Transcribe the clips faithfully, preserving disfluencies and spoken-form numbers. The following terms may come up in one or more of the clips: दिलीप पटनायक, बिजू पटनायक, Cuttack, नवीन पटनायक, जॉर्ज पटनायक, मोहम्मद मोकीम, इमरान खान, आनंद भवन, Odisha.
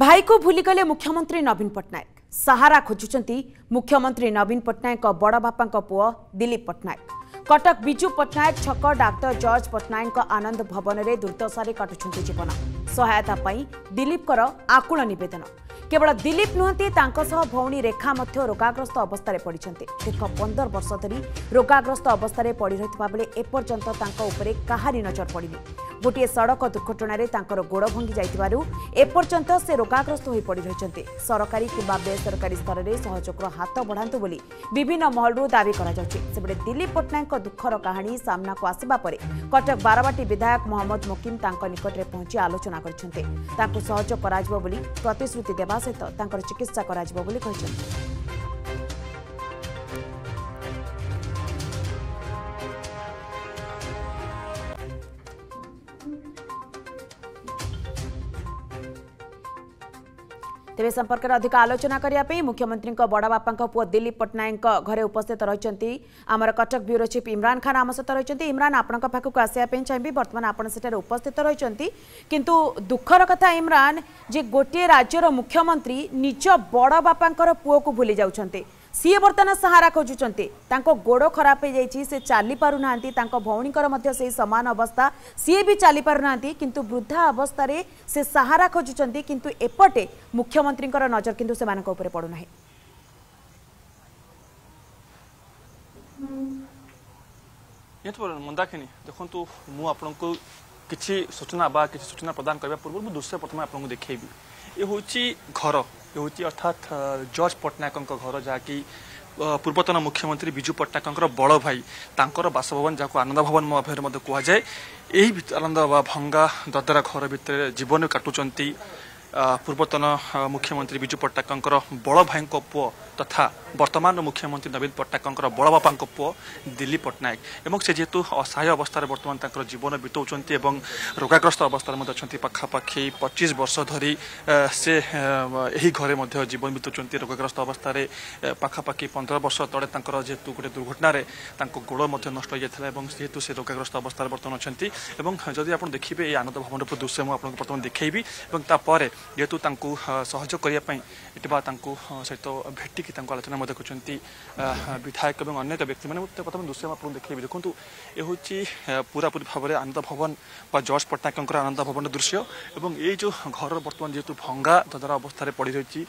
भाई को भूली गले मुख्यमंत्री नवीन पटनायक। सहारा खोजुंट मुख्यमंत्री नवीन पटनायक बड़ बापा पुओ दिलीप पटनायक। कटक बिजू पटनायक छक डाक्टर जॉर्ज पटनायक आनंद भवन में दुर्दशारे काटुंट जीवन। सहायता पर दिलीपकर आकुल नवेदन। केवल दिलीप नुहति भौणी रेखा रोगाग्रस्त अवस्था पड़ते। दीर्घ पंदर वर्ष धरी रोगाग्रस्त अवस्था पड़ रही बेले एपर्यंत उपरे कहारी नजर पड़े। गोटे सड़क दुर्घटन गोड़ भंगी जापर्यंत से रोगाग्रस्त हो पड़ रही। सरकारी किंवा बेसरकारी स्तर में सहयोग हाथ बढ़ातु बोली विभिन्न महलू दावी सेबले दिलीप पटनायक दुखर कहानी सामना को आसवा पर कटक बारवाटी विधायक मोहम्मद मोकीम निकट में पहुंची आलोचना करश्रुति देवा सहित चिकित्सा कर तेज संपर्क में अधिक आलोचना करने मुख्यमंत्री बड़ बापा पुओ दिलीप पटनायक घरे उपस्थित रही। आमर कटक ब्यूरो चीफ इमरान खान आम सहित रही। इमरान आपंक पाखक आसवाई चाहिए बर्तमान आपठार उपस्थित रही किंतु दुखर कथा इमरान जे गोटे राज्यर मुख्यमंत्री निज बड़ बापा पुओ को भूली जाउछन्ते। सी बर्तमान सहारा खोजुंट गोड़ खराब हो जाए से चली पारना भौणीकर से सामान अवस्था सी भी चली पारना किंतु वृद्धा अवस्था से सहारा खोजुंट किंतु एपटे मुख्यमंत्री नजर किंतु से मानक ऊपर पड़ुना। मंदाकिनी देखो मुझे किसी सूचना बा किसी सूचना प्रदान करने पूर्व मुझे दृश्य प्रथम आपको देखेबी। ये हूँ घर ये हूँ अर्थात जॉर्ज पटनायक घर जहाँकि पूर्वतन मुख्यमंत्री बिजू पटनायक बड़ भाई तांकर बासभवन जहाँ आनंद भवन भाव कहुए। यही आनंद भंगा ददरा घर भितर जीवन काटुंट पूर्वतन मुख्यमंत्री बिजू पटनायक बड़ भाई पुओ तथा वर्तमान मुख्यमंत्री नवीन पटनायक बड़ बापा पुओ दिलीप पटनायक एवं से जेहेतु असहाय अवस्था बर्तमान तक जीवन बिताउछन्ती एवं रोगाग्रस्त अवस्था अच्छी पखापाखि पच्चीस वर्ष धरी से यही घरे मध्य जीवन बिताउछन्ती। रोगाग्रस्त अवस्था पखापाखि पंद्रह वर्ष तले जेहेतु गोटे दुर्घटन गोड़ नष्ट हो जेहेतु से रोगाग्रस्त अवस्था बर्तमान अच्छी जदि आप देखिए ये आनंद भवन दृश्य मुझे बर्तमान देखी तापर जेहेतु सहयोग सहित भेटिकी आलोचना करते विधायक और अनेक व्यक्ति मैंने प्रथम दृश्य आपको देखिए। देखो ये हूँ पूरा पूरी भाव में आनंद भवन व जॉर्ज पटनायक आनंद भवन दृश्य एवं ये जो घर बर्तमान जेहेतु भंगा ददरा अवस्था पड़ रही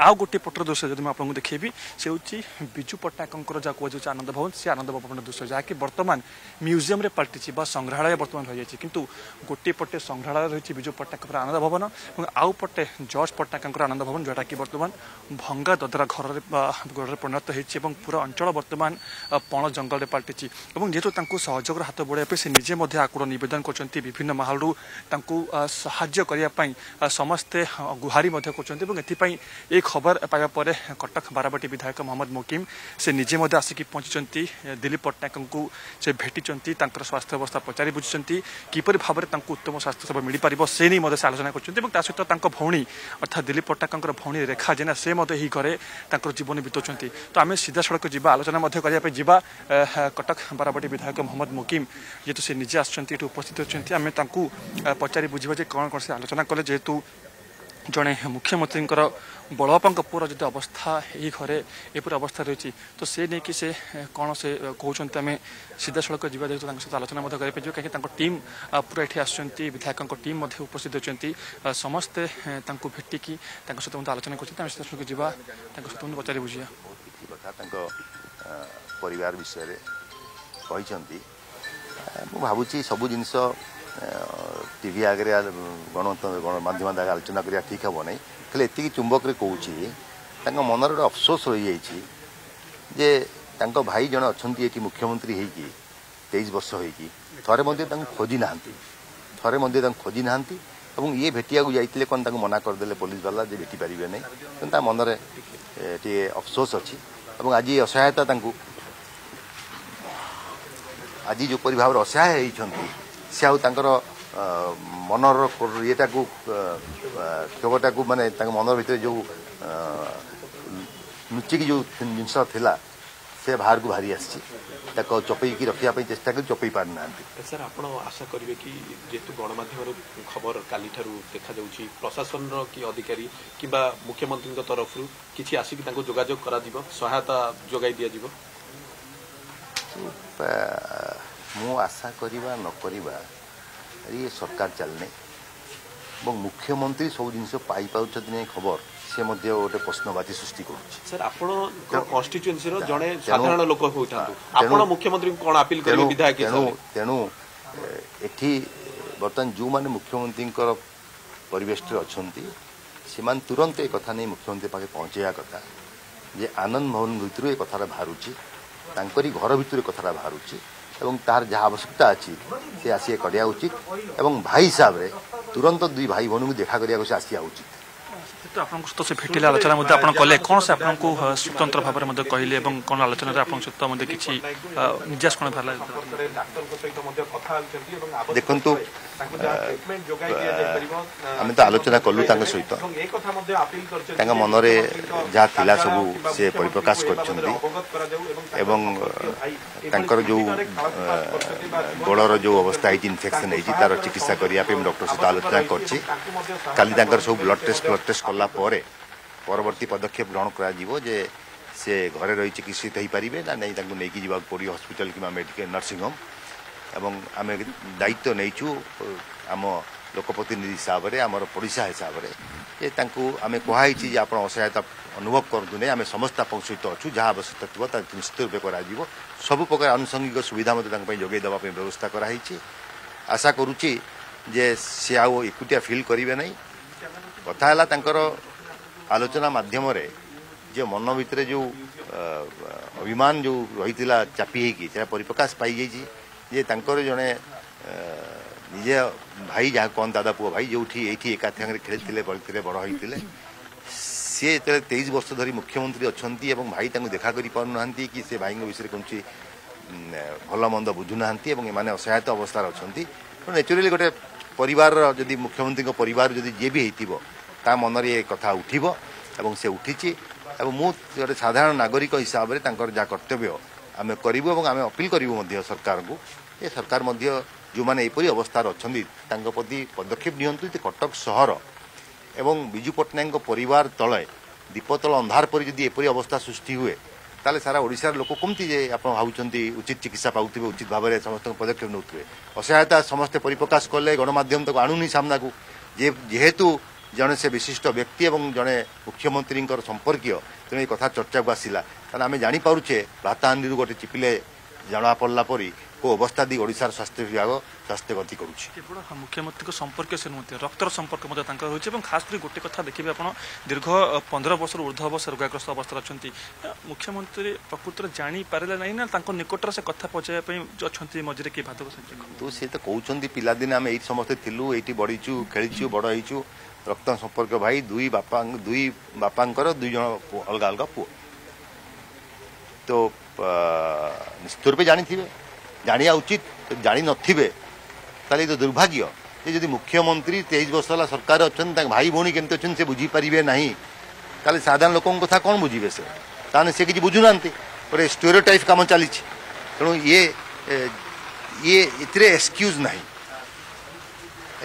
आउ गोटे पटर दृश्य जब आपको देखेबी से हूँ बिजू पटनायक जहाँ कहुए आनंद भवन से आनंद भवन दृश्य जहाँकि बर्तमान म्यूजियम पलटि संग्रहालय बर्तमान रही है किंतु गोटे पटे संग्रहालय रही बिजू पटनायक आनंद भवन आउ पटे जॉर्ज पटनायक आनंद भवन जोटा कि बर्तमान भंगा ददरा घर गोड़े परिणत होती पूरा अंचल बर्तमान पण जंगल पलटि जेहेतु सहयोग हाथ बढ़ाया से निजे आकुल नवेदन करते विभिन्न महलू साहाय्य करने समस्ते गुहारी कर खबर पाइबापर कटक बारवाटी विधायक मोहम्मद मोकीम से निजे आसिक पहुंची दिलीप पटनायक को से भेटिंट स्वास्थ्य अवस्था पचारि बुझुंट किपर भाव में उत्तम स्वास्थ्य सेवा मिल पार से नहीं आलोचना कर भौणी अर्थात दिलीप पटनायक भौणी रेखा जेना से ही घरे जीवन बिताउछन्ती। तो आम सीधा सड़क जी आलोचना जी कटक बारवाटी विधायक मोहम्मद मोकीम जेहेतु से निजे आसुच्च उपस्थित होती आम पचारि बुझा जे कौन कौन से आलोचना कले जेहेतु जड़े मुख्यमंत्री बड़ बापा पुओर जो अवस्था यही घरे एपरी अवस्था रही तो से नहीं कि से कौन से कहते आम सीधा सड़क जीवा जेहतु सहित आलोचना कहीं टीम पूरा ये आसुँच विधायक टीम उपस्थित होती समस्ते भेटिकी सहित आलोचना करें सीधा सड़क जीवा सहित पचारि बुझा पर विषय कहते भावी सब जिन टीवी आगे गणतंत्र गणमाध्यम आगे आलोचना करा ठीक हम ना खाली एति चुंबक कहे मनर गोटे अफसोस रही जाए भाई जन अच्छे ये मुख्यमंत्री होईकी तेईस वर्ष होईकी थे खोजी ना थे खोजी ना ये भेटिया जाते कौन मना करदे पुलिस वाला जे भेटी पारे ना तो मनरे टे अफसोस अच्छी आज असहायता आज जो भाव असहाय होती से आर मनर ईटा को क्षोभटा को मानने मन भर जो लुचिकी जो जिनसा से बाहर को बाहरी आसी चपई की रखा चेस्टा कर चपई पार ना सर आप आशा करेंगे कि जेहेतु गणमाध्यम खबर काली देखा प्रशासन कि अधिकारी कि मुख्यमंत्री तरफ किसी आसिक जोगाजोग करा सहायता जोगाई दिया मु आशा करवा न करवा ये सरकार चलने मुख्यमंत्री सब जिनस पाई पाउछतने खबर से मध्य गोटे प्रश्नवाची सृष्टि करूछि सर आपण कॉन्स्टिट्यूएंसी रो जने साधारण लोक होइथातु आपण मुख्यमंत्री कोन अपील करियो विधायक के तेनु एठी बर्तन जो माने मुख्यमंत्री कर परिवेश रे अछंती सिमान तुरंत ए कथा नै मुख्यमंत्री पाके पहुंचेया कथा जे आनंद भवन भितर ए कथा बाहरुछि तांकरी घर भितर ए कथा बाहरुछि एवं तार जहाँ आवश्यकता अच्छी से आसिए करा उचित एवं भाई हिसाब से तुरंत दुई भाई बहन को देखा करा से आसिया उचित तो आपको सहित से भेटिले आलोचना मध्य आपन कले कोन से आपनको स्वतंत्र भाव में मध्य कहिले एवं कोन आलोचना रे आपन सहित मध्य किछि निजास कोन भरला डॉक्टर को सहित मध्य कथा चलती एवं देखंतु ताको जा ट्रीटमेंट जोगाई दिया जे परिबो हमें तो आलोचना करलु ताको सहित एवं ए कथा मध्य अपील करछन ताको मन रे जा थिला सब से परिप्रकाश करछन एवं तांकर जो गोडर जो अवस्था है इन्फेक्शन है तार चिकित्सा करिया पे डॉक्टर सहित आलोचना करछि काली तांकर सब ब्लड टेस्ट ब्लड टेस्ट कला परे परवर्ती पदक्षेप ग्रहण करा जीवो जे से घरे रही चिकित्सित हो पारे ना नहीं तांको नेकी जीवा पड़ी हॉस्पिटल कि मेडिकल नर्सिंग होम एवं आम दायित्व नहींचु आम लोकप्रतिनिधि हिसाब से आम पड़ीसा हिसाब से आम कहुई आप असहायता अनुभव करूँ नहीं आम समस्त आप सहित अच्छु जहाँ आवश्यकता थोड़ा निश्चित रूपे कर सब प्रकार आनुषंगिक सुविधा जोगे देवाई व्यवस्था कराई आशा करुच्ची जे सी आउ एकुटिया फिल करेंगे ना कथा है आलोचना मध्यम जो मन भर जो अभिमान जो रही चापी होता परिप्रकाश पाई जे तांकर जड़े निजे भाई जहाँ कौन दादा पुआ भाई जो एका सांगे खेली बढ़ी बड़ होते सी जो तेईस वर्ष धरी मुख्यमंत्री अच्छी और भाई देखा करना कि से भाई विषय कौन भल मंद बुझुना एम असहायता अवस्था अच्छा नेचुराली गोटे परिवार जदि मुख्यमंत्री परिवार जदि जे भी होता मन ये कथा उठिबो एवं से उठिची और मुझे साधारण नागरिक हिसाब से जहाँ कर्तव्य आम करूँ और आम अपील करूँ सरकार को ये सरकार जो मैंने यहपरी अवस्थार अच्छा प्रति पदक्षेप नियंतु कटक सहर एवं बिजू पटनायक परिवार तले दीपतल अंधार पर जदि एपरी अवस्था सृष्टि हुए ताले सारा ओडिशार लोक कमती जे आप भावुंट उचित चिकित्सा पाते उचित भाव में समस्त पदक्षेप नौते असहायता समस्ते परिप्रकाश कले गणमाध्यम तक आणुनी सामना को जे जेहेतु जड़े से विशिष्ट व्यक्ति और जड़े मुख्यमंत्री संपर्क तेणु ये कथा चर्चा को आसला कारण आम जापे भाताहांडी गोटे चिपिले जना पड़ा पर को अवस्था दी ओडिशार स्वास्थ्य विभाग स्वास्थ्य गति करुँच केवल मुख्यमंत्री संपर्क से नुहत रक्तर संपर्क होती है खास कर गोटे कथा देखिए आप दीर्घ पंद्रह वर्ष ऊर्ध्व अवस्था रोगाग्रस्त अवस्था अच्छा मुख्यमंत्री प्रकृति जापारे ना निकटर से कथा पहुँचाई मझे किए बाधक तो सी तो कहते पिलादिन आम ये समस्ते थिलु ये बढ़ीचु खेलीचु बड़ हो रक्त संपर्क भाई दुई बापा दुई बापांकर दुई जन अलग अलग पुओ तो निश्चित रूपे जानी थे जाना उचित तो जानी नथिबे ताले तो दुर्भाग्य जदि मुख्यमंत्री तेईस वर्ष वाला सरकार अच्छा भाई भौणी केमती अच्छे से बुझीपारे ना ताले साधारण लोक कथा कौन बुझे से ताने से किसी बुझुना गोटे स्टेरियोटाइप काम चली तेणु ये ये ये एक्सक्यूज ना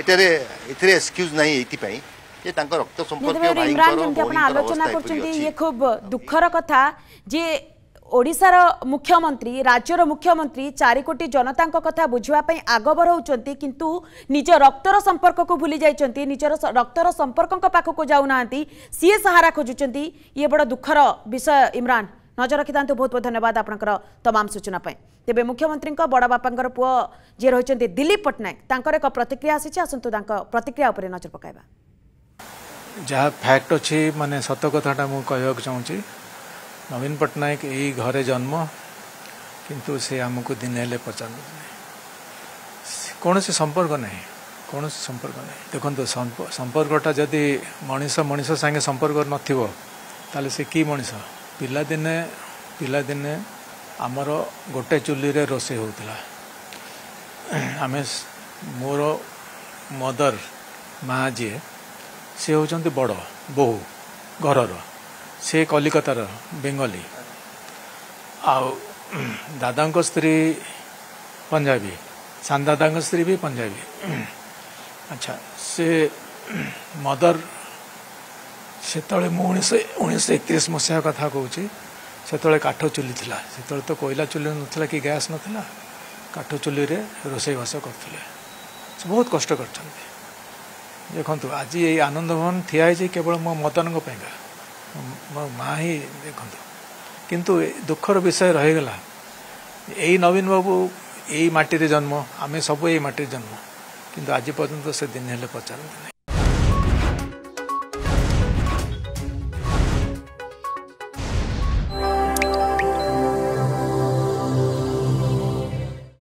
एटारे एक्सक्यूज ना ये रक्त संपर्क इमरान जमी आप आलोचना कर खूब दुखर कथा जे ओडिशार मुख्यमंत्री राज्यर मुख्यमंत्री चार कोटी जनता कथा बुझाप आग बढ़ाऊँच किंतु निज रक्तर संपर्क को भूली जाइए निजर रक्तर संपर्क पाखक जाऊना सी सहारा खोजुंट ये बड़ दुखर विषय इमरान नजर रखि था बहुत बहुत धन्यवाद आपंकर तमाम सूचना तेज मुख्यमंत्री बड़ बापांकर पुओ जी रही दिलीप पटनायक तांकर एक प्रतिक्रिया आसी आसतु प्रतिक्रिया उपरे नजर पकाइबा जहाँ फैक्ट अच्छी माने सत कथाटा मुझे कहवाक चाहूँगी नवीन पटनायक यही घरे जन्म किंतु से आमको दिन हेल्ले पचार कौन से संपर्क नहीं कौन से संपर्क नहीं देखो संपर्कटा जदि मनीष मनीष सागे संपर्क नाले से कि मनीष पिलादिने पिलादिने आमर गोटे चुल्ली रे रोसे होता आमे मोर मदर माँ जी से होचंती बड़ बोहू घरर से कलिकतार बेंगली और दादा को स्त्री पंजाबी, सान दादा को स्त्री भी पंजाबी। अच्छा से मदर से उन्नीस उन्नीस एकतीस मसीहा कथा कहूँ। से काठ चुली थी, से तो कोयला चुली नाला कि गैस नाला, काठ चुली रोसई बास करते, बहुत कष्ट कर। देखु आज ये आनंद भवन ठिया है केवल मो मदन का मो माँ ही देखु, किंतु दुखर विषय रहीगला यही नवीन बाबू यही माटी जन्म, आम सब यही माटी जन्म, किंतु आज पर्यंत से दिन पचारती।